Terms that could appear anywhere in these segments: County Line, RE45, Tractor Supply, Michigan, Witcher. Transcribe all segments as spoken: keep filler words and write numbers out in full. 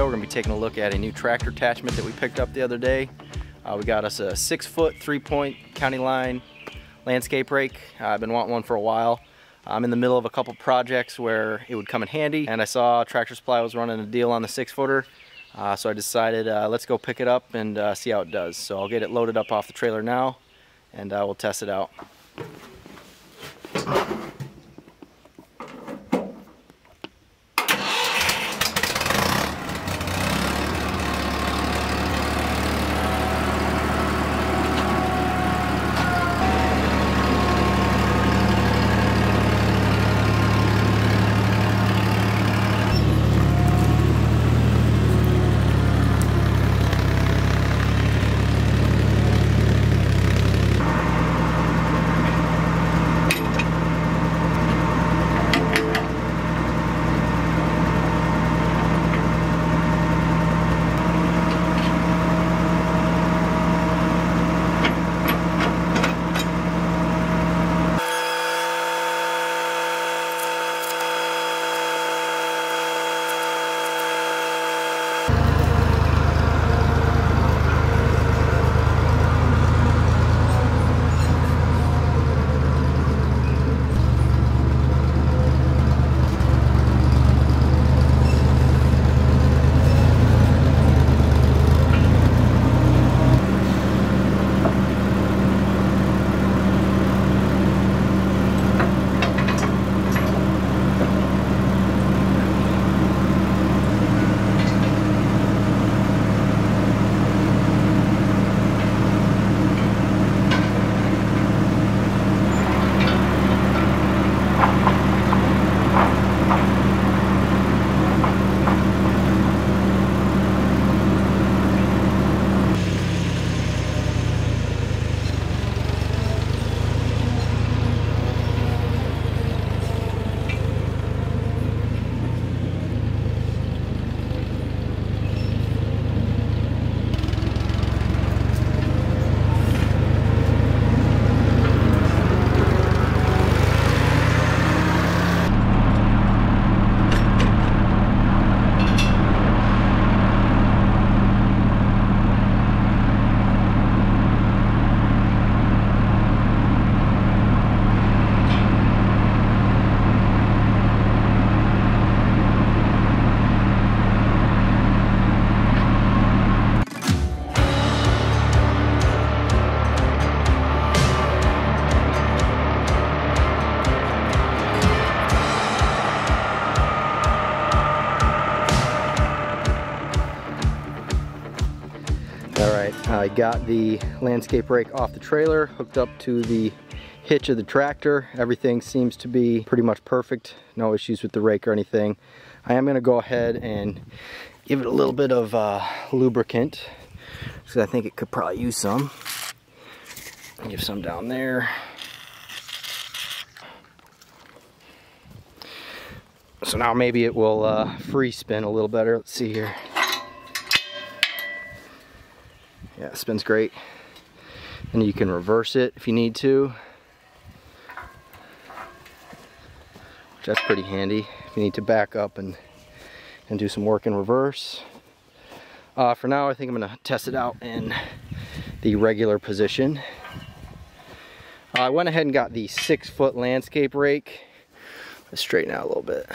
video, we're gonna be taking a look at a new tractor attachment that we picked up the other day. Uh, we got us a six foot, three point County Line landscape rake. Uh, I've been wanting one for a while. I'm in the middle of a couple projects where it would come in handy, and I saw Tractor Supply was running a deal on the six footer. Uh, so I decided, uh, let's go pick it up and uh, see how it does. So I'll get it loaded up off the trailer now, and uh, we'll test it out. I got the landscape rake off the trailer, hooked up to the hitch of the tractor. Everything seems to be pretty much perfect. No issues with the rake or anything. I am going to go ahead and give it a little bit of uh, lubricant, because I think it could probably use some. Give some down there. So now maybe it will uh, free spin a little better. Let's see here. Yeah, it spins great. And you can reverse it if you need to, which that's pretty handy if you need to back up and, and do some work in reverse. Uh, for now, I think I'm gonna test it out in the regular position. Uh, I went ahead and got the six foot landscape rake. Let's straighten out a little bit.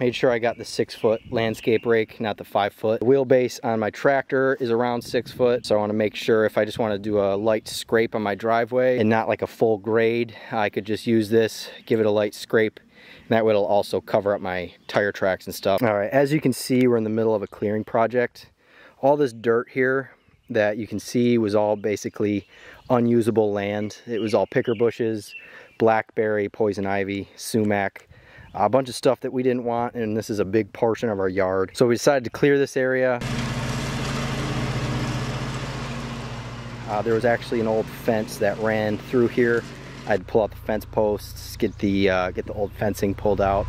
Made sure I got the six foot landscape rake, not the five foot. The wheelbase on my tractor is around six foot, so I want to make sure if I just want to do a light scrape on my driveway and not like a full grade, I could just use this, give it a light scrape, and that way it'll also cover up my tire tracks and stuff. All right, as you can see, we're in the middle of a clearing project. All this dirt here that you can see was all basically unusable land. It was all picker bushes, blackberry, poison ivy, sumac, a bunch of stuff that we didn't want, and this is a big portion of our yard. So we decided to clear this area. Uh, there was actually an old fence that ran through here. I had to pull out the fence posts, get the, uh, get the old fencing pulled out.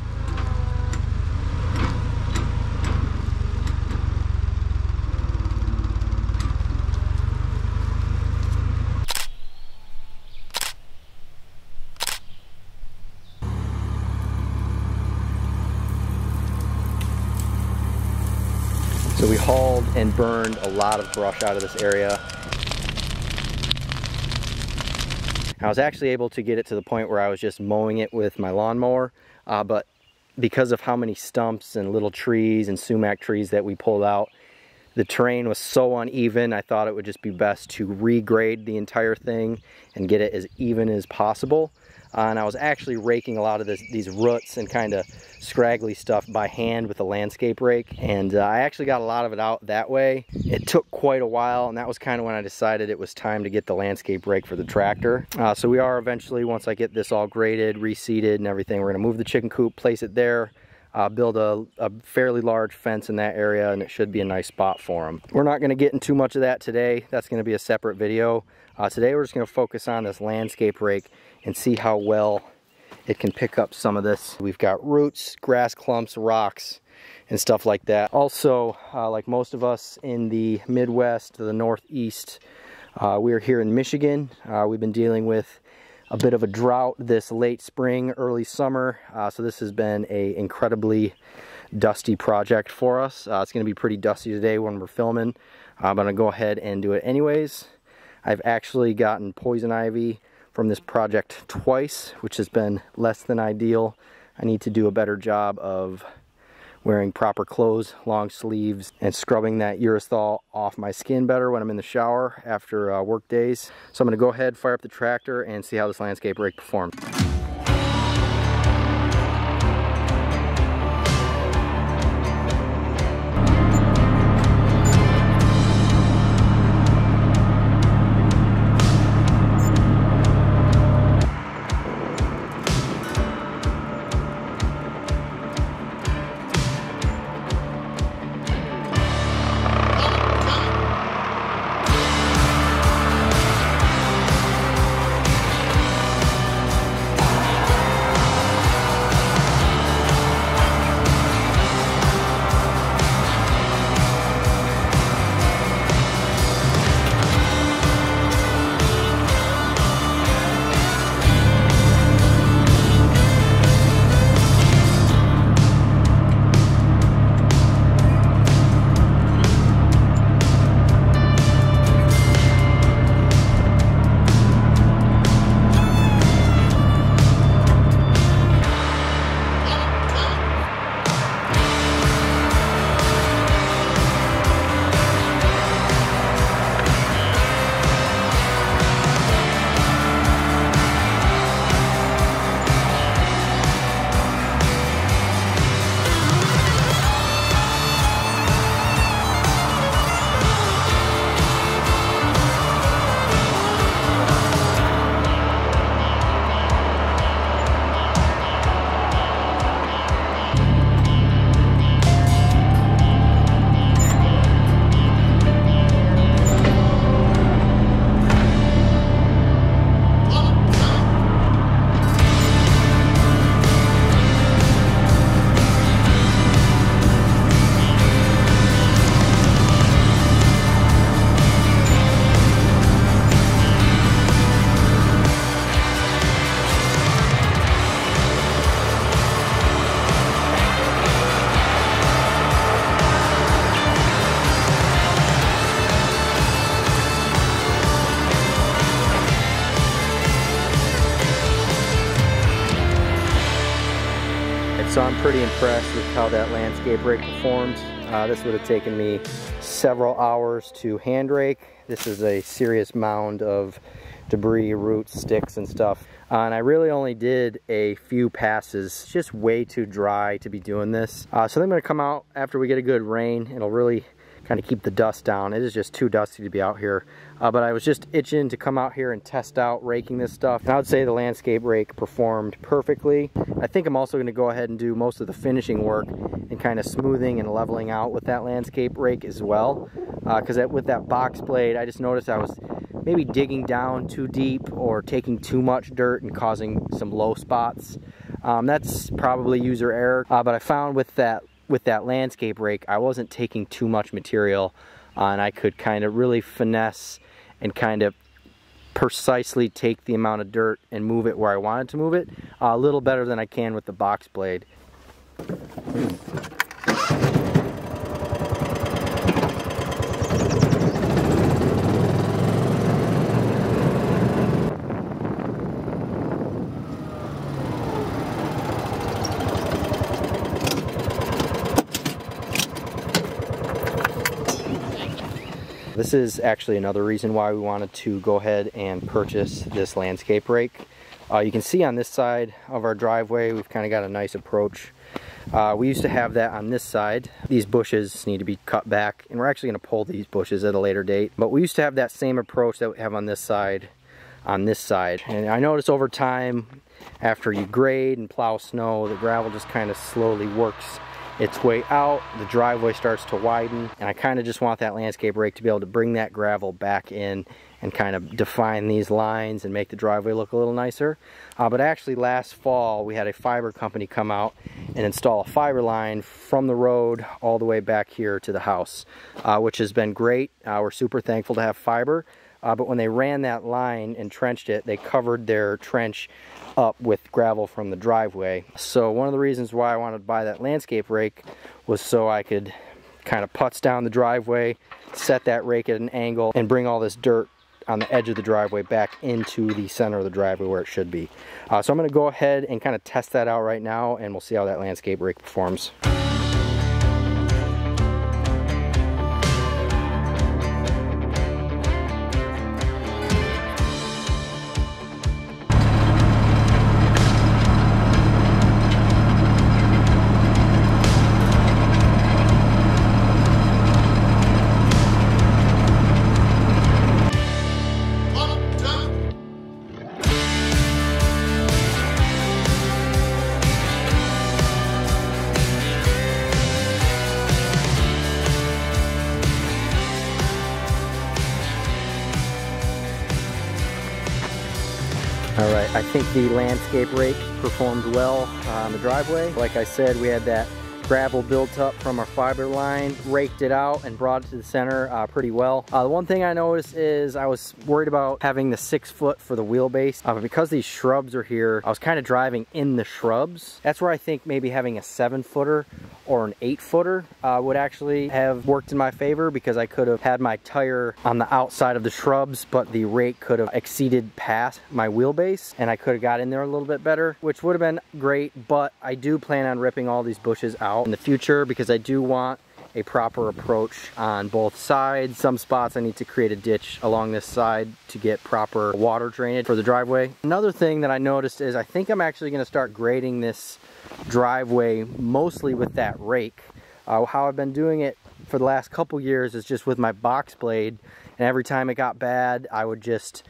hauled and burned a lot of brush out of this area. I was actually able to get it to the point where I was just mowing it with my lawnmower, uh, but because of how many stumps and little trees and sumac trees that we pulled out, the terrain was so uneven, I thought it would just be best to regrade the entire thing and get it as even as possible. Uh, and I was actually raking a lot of this, these roots and kind of scraggly stuff by hand with a landscape rake. And uh, I actually got a lot of it out that way. It took quite a while, and that was kind of when I decided it was time to get the landscape rake for the tractor. Uh, so we are eventually, once I get this all graded, reseeded and everything, we're gonna move the chicken coop, place it there, uh, build a, a fairly large fence in that area, and it should be a nice spot for them. We're not gonna get into too much of that today. That's gonna be a separate video. Uh, today we're just gonna focus on this landscape rake and see how well it can pick up some of this. We've got roots, grass clumps, rocks, and stuff like that. Also, uh, like most of us in the Midwest, the Northeast, uh, we're here in Michigan. Uh, we've been dealing with a bit of a drought this late spring, early summer. Uh, so this has been a incredibly dusty project for us. Uh, it's gonna be pretty dusty today when we're filming. I'm gonna go ahead and do it anyways. I've actually gotten poison ivy from this project twice, which has been less than ideal. I need to do a better job of wearing proper clothes, long sleeves, and scrubbing that urethol off my skin better when I'm in the shower after uh, work days. So I'm gonna go ahead, fire up the tractor, and see how this landscape rake performs. So I'm pretty impressed with how that landscape rake performed. Uh, this would have taken me several hours to hand rake. This is a serious mound of debris, roots, sticks, and stuff. Uh, and I really only did a few passes. It's just way too dry to be doing this. Uh, so I'm gonna come out after we get a good rain. It'll really kind of keep the dust down. It is just too dusty to be out here. Uh, but I was just itching to come out here and test out raking this stuff. And I would say the landscape rake performed perfectly. I think I'm also gonna go ahead and do most of the finishing work and kind of smoothing and leveling out with that landscape rake as well. Uh, Cause that, with that box blade, I just noticed I was maybe digging down too deep or taking too much dirt and causing some low spots. Um, that's probably user error. Uh, but I found with that with that landscape rake, I wasn't taking too much material uh, and I could kind of really finesse and kind of precisely take the amount of dirt and move it where I wanted to move it uh, a little better than I can with the box blade. This is actually another reason why we wanted to go ahead and purchase this landscape rake. Uh, you can see on this side of our driveway, we've kind of got a nice approach. Uh, we used to have that on this side. These bushes need to be cut back, and we're actually going to pull these bushes at a later date. But we used to have that same approach that we have on this side, on this side. And I noticed over time, after you grade and plow snow, the gravel just kind of slowly works its way out. The driveway starts to widen, and I kind of just want that landscape rake to be able to bring that gravel back in and kind of define these lines and make the driveway look a little nicer. Uh, but actually last fall we had a fiber company come out and install a fiber line from the road all the way back here to the house, uh, which has been great. Uh, we're super thankful to have fiber. Uh, but when they ran that line and trenched it, they covered their trench up with gravel from the driveway. So one of the reasons why I wanted to buy that landscape rake was so I could kind of putz down the driveway, set that rake at an angle, and bring all this dirt on the edge of the driveway back into the center of the driveway where it should be. Uh, so I'm going to go ahead and kind of test that out right now, and we'll see how that landscape rake performs. All right, I think the landscape rake performed well on the driveway. Like I said, we had that gravel built up from our fiber line, raked it out, and brought it to the center uh, pretty well. Uh, the one thing I noticed is I was worried about having the six foot for the wheelbase, uh, but because these shrubs are here, I was kind of driving in the shrubs. That's where I think maybe having a seven footer or an eight footer uh, would actually have worked in my favor, because I could have had my tire on the outside of the shrubs, but the rake could have exceeded past my wheelbase and I could have got in there a little bit better, which would have been great. But I do plan on ripping all these bushes out in the future, because I do want a proper approach on both sides. Some spots I need to create a ditch along this side to get proper water drainage for the driveway. Another thing that I noticed is I think I'm actually gonna start grading this driveway mostly with that rake. Uh, how I've been doing it for the last couple years is just with my box blade, and every time it got bad I would just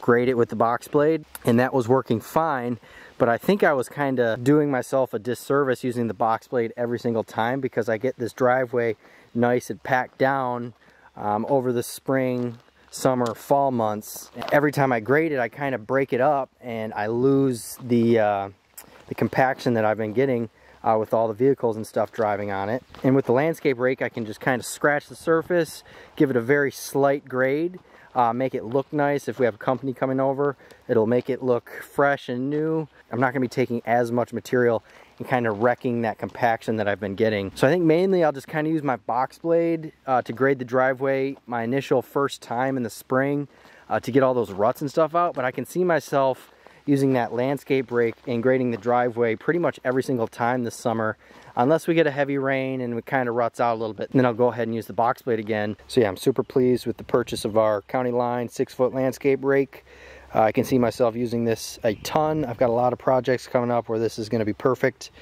grade it with the box blade, and that was working fine. But I think I was kind of doing myself a disservice using the box blade every single time, because I get this driveway nice and packed down um, over the spring, summer, fall months. Every time I grade it I kind of break it up and I lose the uh, the compaction that I've been getting Uh, with all the vehicles and stuff driving on it. And with the landscape rake I can just kind of scratch the surface, give it a very slight grade, uh, make it look nice. If we have company coming over, it'll make it look fresh and new. I'm not gonna be taking as much material and kind of wrecking that compaction that I've been getting. So I think mainly I'll just kind of use my box blade uh, to grade the driveway my initial first time in the spring uh, to get all those ruts and stuff out. But I can see myself using that landscape rake and grading the driveway pretty much every single time this summer, unless we get a heavy rain and it kind of ruts out a little bit, and then I'll go ahead and use the box blade again. So yeah, I'm super pleased with the purchase of our County Line six foot landscape rake. Uh, I can see myself using this a ton. I've got a lot of projects coming up where this is going to be perfect.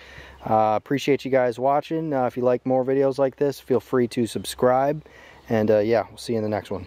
Uh, appreciate you guys watching. Uh, if you like more videos like this, feel free to subscribe, and uh, yeah, we'll see you in the next one.